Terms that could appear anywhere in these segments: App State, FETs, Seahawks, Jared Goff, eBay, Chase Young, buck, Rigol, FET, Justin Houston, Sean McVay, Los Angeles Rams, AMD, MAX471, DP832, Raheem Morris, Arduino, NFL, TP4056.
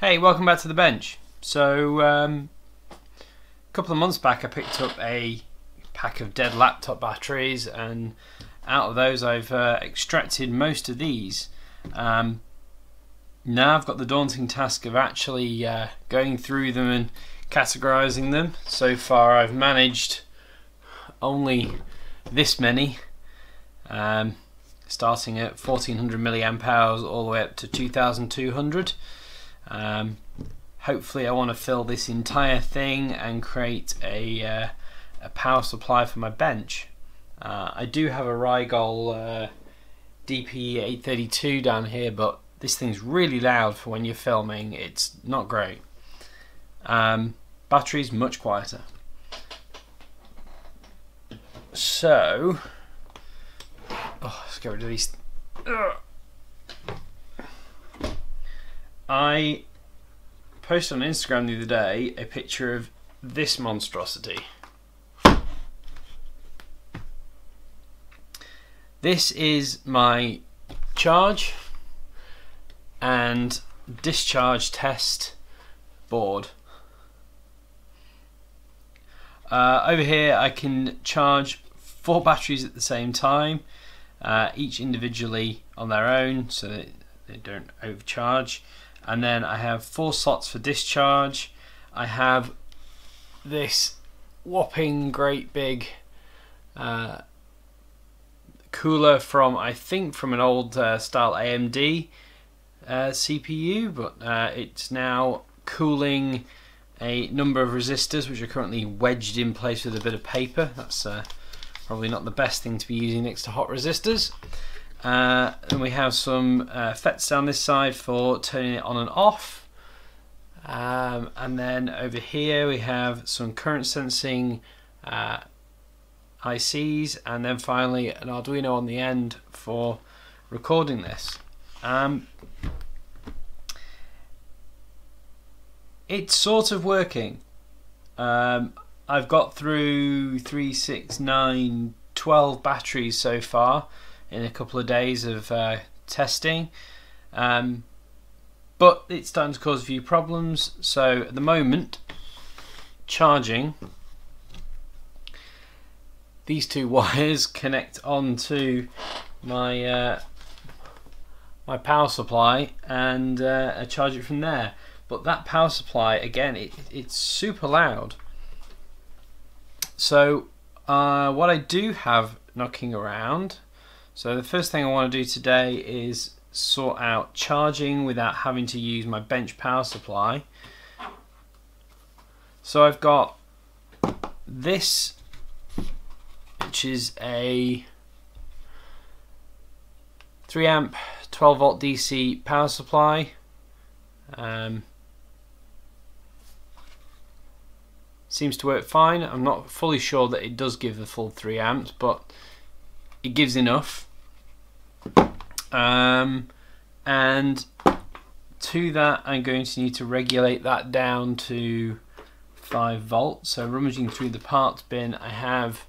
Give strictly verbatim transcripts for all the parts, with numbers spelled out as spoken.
Hey, welcome back to the bench. So um, a couple of months back I picked up a pack of dead laptop batteries, and out of those I've uh, extracted most of these. Um, now I've got the daunting task of actually uh, going through them and categorizing them. So far I've managed only this many, um, starting at fourteen hundred milliamp hours all the way up to two thousand two hundred. Um, hopefully I want to fill this entire thing and create a, uh, a power supply for my bench. Uh, I do have a Rigol uh, D P eight thirty-two down here, but this thing's really loud for when you're filming. It's not great. Um, battery's much quieter. So, oh, let's get rid of these. Ugh. I posted on Instagram the other day a picture of this monstrosity. This is my charge and discharge test board. Uh, over here I can charge four batteries at the same time, uh, each individually on their own so that they don't overcharge. And then I have four slots for discharge. I have this whopping great big uh, cooler from, I think, from an old uh, style A M D uh, C P U, but uh, it's now cooling a number of resistors which are currently wedged in place with a bit of paper. That's uh, probably not the best thing to be using next to hot resistors. Uh, and we have some uh, F E Ts down this side for turning it on and off, um, and then over here we have some current sensing uh, I Cs, and then finally an Arduino on the end for recording this. Um, it's sort of working. Um, I've got through three, six, nine, twelve batteries so far in a couple of days of uh, testing, um, but it's starting to cause a few problems. So at the moment, charging, these two wires connect onto my uh, my power supply, and uh, I charge it from there. But that power supply, again, it, it's super loud. So uh, what I do have knocking around. So the first thing I want to do today is sort out charging without having to use my bench power supply. So I've got this, which is a three amp twelve volt D C power supply. Um, seems to work fine. I'm not fully sure that it does give the full three amps, but it gives enough. Um, and to that I'm going to need to regulate that down to five volts. So rummaging through the parts bin, I have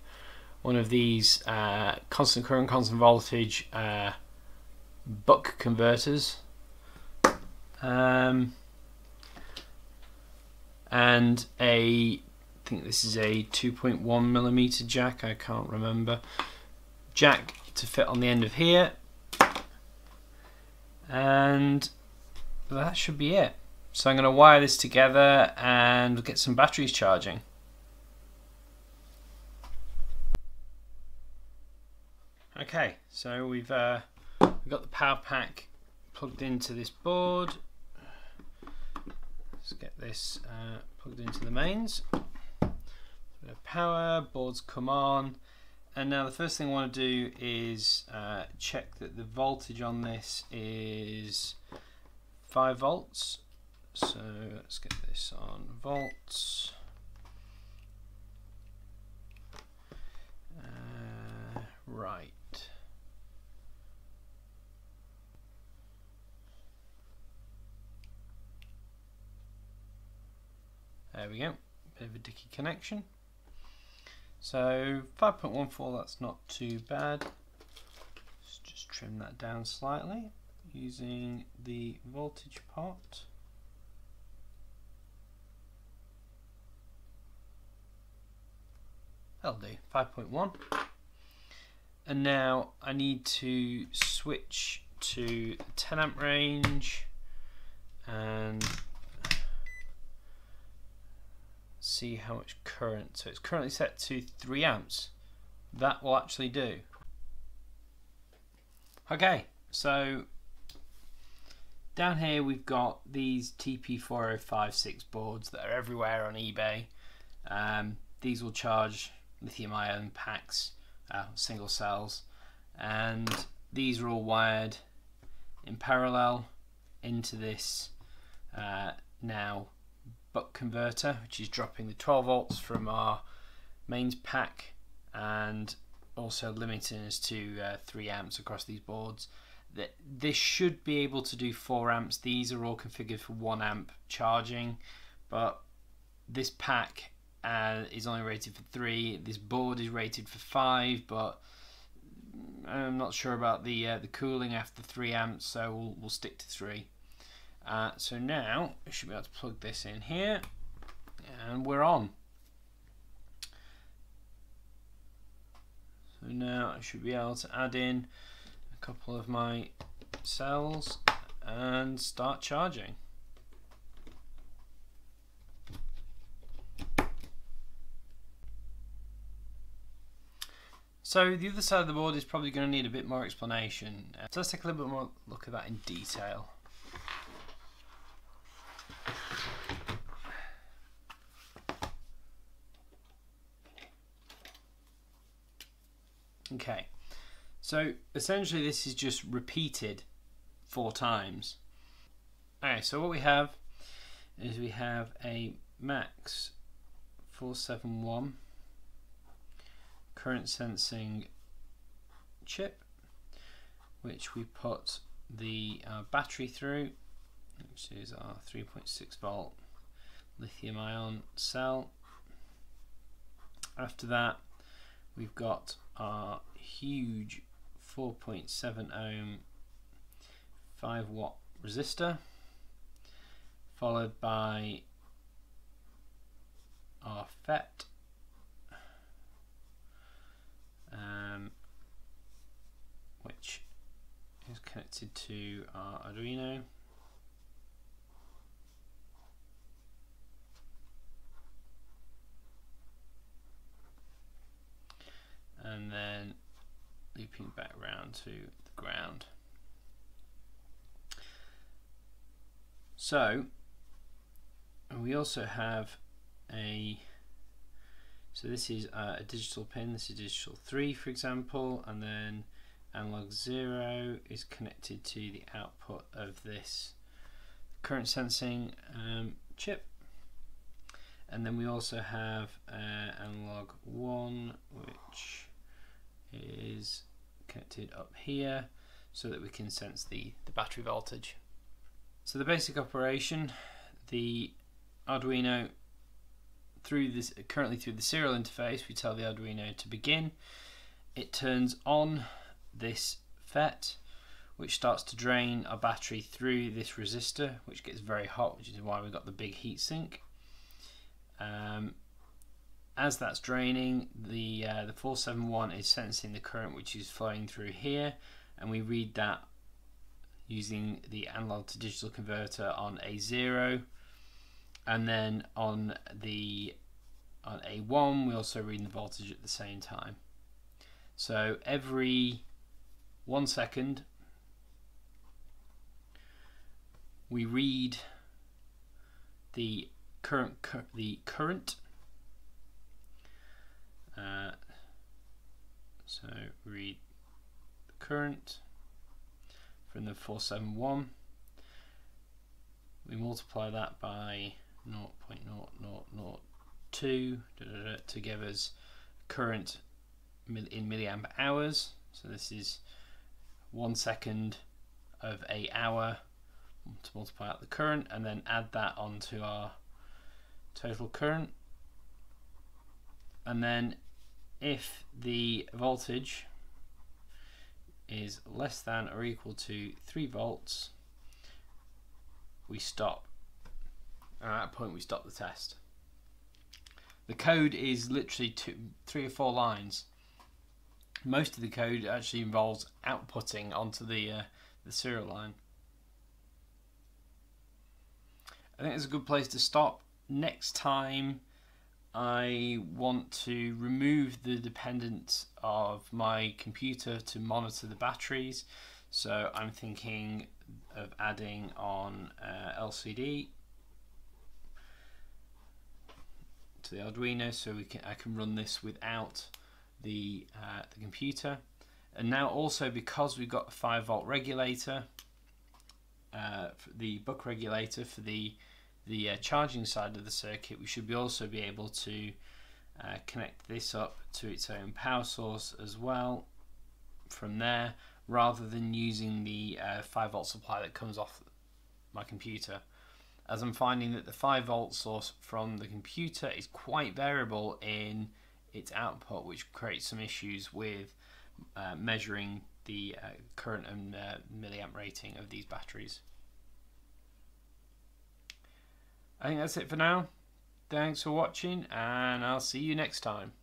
one of these uh, constant current, constant voltage uh, buck converters, um, and a, I think this is a two point one millimeter jack, I can't remember, jack to fit on the end of here. And that should be it. So I'm going to wire this together and get some batteries charging. Okay, so we've, uh, we've got the power pack plugged into this board. Let's get this uh, plugged into the mains. The power boards come on, and now the first thing I want to do is uh, check that the voltage on this is five volts. So let's get this on volts. Uh, right. There we go. Bit of a dicky connection. So five point one four, that's not too bad. Let's just trim that down slightly using the voltage pot. That'll do, five point one. And now I need to switch to the ten amp range and see how much current. So it's currently set to three amps. That will actually do. Okay, so down here we've got these T P four oh five six boards that are everywhere on eBay. Um, these will charge lithium-ion packs, uh, single cells, and these are all wired in parallel into this uh, now buck converter, which is dropping the twelve volts from our mains pack and also limiting us to uh, three amps across these boards. This should be able to do four amps. These are all configured for one amp charging, but this pack uh, is only rated for three. This board is rated for five, but I'm not sure about the uh, the cooling after three amps, so we'll, we'll stick to three. Uh, so now I should be able to plug this in here and we're on. So now I should be able to add in a couple of my cells and start charging. So the other side of the board is probably going to need a bit more explanation. So let's take a little bit more look at that in detail. Okay, so essentially this is just repeated four times. Alright, so what we have is we have a MAX four seventy-one current sensing chip, which we put the uh, battery through, which is our three point six volt lithium ion cell. After that, we've got our huge four point seven ohm five watt resistor, followed by our F E T, um, which is connected to our Arduino. And then looping back round to the ground. So we also have a, so this is a digital pin, this is digital three for example, and then analog zero is connected to the output of this current sensing um, chip. And then we also have uh, analog one, which is connected up here so that we can sense the, the battery voltage. So the basic operation, the Arduino, through this currently through the serial interface, we tell the Arduino to begin. It turns on this F E T, which starts to drain our battery through this resistor, which gets very hot, which is why we've got the big heat sink. Um, As that's draining, the uh, the four seventy-one is sensing the current which is flowing through here, and we read that using the analog to digital converter on A zero, and then on the on A one we also read the voltage at the same time. So every one second we read the current the current. Uh, so read the current from the four seventy-one. We multiply that by zero point zero zero zero two da, da, da, to give us current in milliamp hours. So this is one second of a hour to multiply out the current, and then add that onto our total current. And then if the voltage is less than or equal to three volts, we stop, and at that point we stop the test. The code is literally two, three or four lines. Most of the code actually involves outputting onto the uh, the serial line. I think it's a good place to stop. Next time I want to remove the dependence of my computer to monitor the batteries, so I'm thinking of adding on uh, L C D to the Arduino, so we can I can run this without the uh, the computer. And now also, because we've got a five volt regulator, uh, the buck regulator for the the uh, charging side of the circuit, we should be also be able to uh, connect this up to its own power source as well from there, rather than using the uh, five volt supply that comes off my computer, as I'm finding that the five volt source from the computer is quite variable in its output, which creates some issues with uh, measuring the uh, current and uh, milliamp rating of these batteries. I think that's it for now. Thanks for watching, and I'll see you next time.